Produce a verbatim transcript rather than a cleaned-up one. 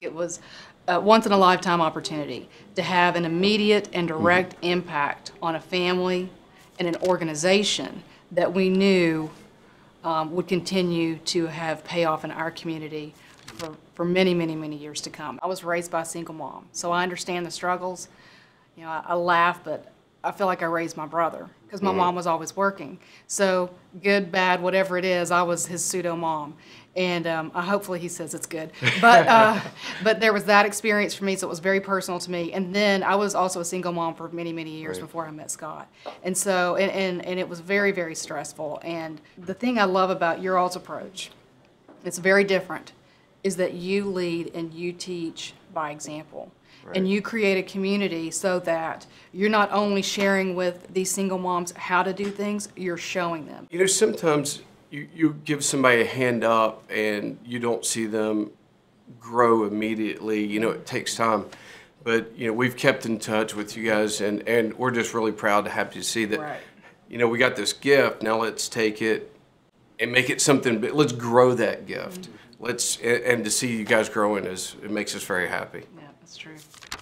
It was a once-in-a-lifetime opportunity to have an immediate and direct mm-hmm. impact on a family and an organization that we knew um, would continue to have payoff in our community for, for many, many, many years to come. I was raised by a single mom, so I understand the struggles. You know, I, I laugh, but I feel like I raised my brother because my mm-hmm. mom was always working. So good, bad, whatever it is, I was his pseudo-mom. And um, uh, hopefully he says it's good. But, uh, but there was that experience for me, so it was very personal to me. And then I was also a single mom for many, many years right. before I met Scott. And so, and, and, and it was very, very stressful. And the thing I love about your all's approach, it's very different, is that you lead and you teach by example. Right. And you create a community so that you're not only sharing with these single moms how to do things, you're showing them. You know, sometimes You, you give somebody a hand up and you don't see them grow immediately. You know, it takes time. But, you know, we've kept in touch with you guys, and, and we're just really proud to have you see that, right. you know, we got this gift. Now let's take it and make it something, but let's grow that gift. Mm-hmm. Let's and, and to see you guys growing, is, it makes us very happy. Yeah, that's true.